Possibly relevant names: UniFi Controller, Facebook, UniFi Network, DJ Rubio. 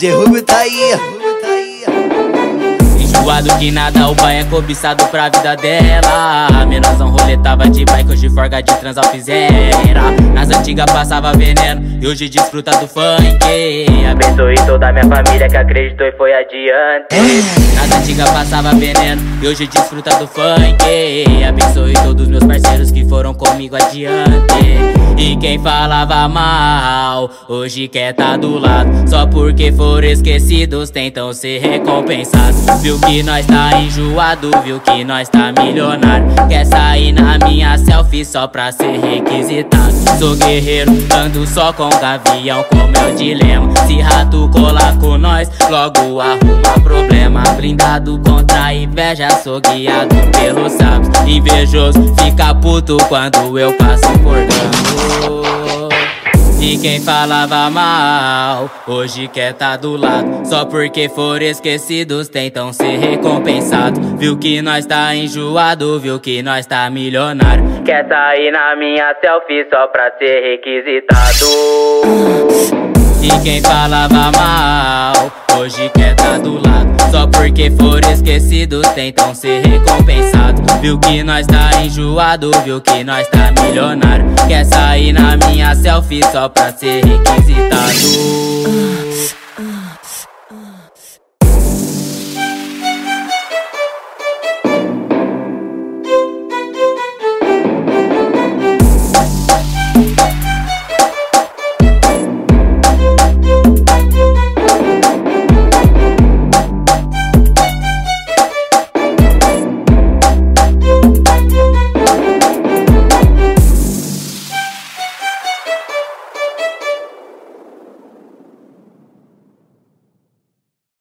DJ Rubio tá aí. Enjoado que nada, o pai é cobiçado pra vida dela. Menosão roletava de bike, hoje forga de trans alfizeira. Nas antigas passava veneno e hoje desfruta do funk. Abençoe toda a minha família que acreditou e foi adiante. Nas antigas passava veneno e hoje desfruta do funk. Abençoe todos meus parceiros que foram comigo adiante. E quem falava mal, hoje quer tá do lado. Só porque foram esquecidos, tentam ser recompensados. Viu que nós tá enjoado, viu que nós tá milionário. Quer sair na minha selfie só pra ser requisitado. Sou guerreiro, ando só com gavião, como é o dilema. Se rato colar com nós, logo arruma problema. Blindado contra inveja, sou guiado pelos sábios. Invejoso fica puto quando eu passo por gama. E quem falava mal, hoje quer tá do lado. Só porque foram esquecidos, tentam ser recompensados. Viu que nós tá enjoado, viu que nós tá milionário. Quer sair na minha selfie só pra ser requisitado. E quem falava mal, hoje quer tá do lado. Só porque foram esquecidos, tentam ser recompensados. Viu que nós tá enjoado, viu que nós tá milionário. Quer sair na minha selfie só pra ser requisitado.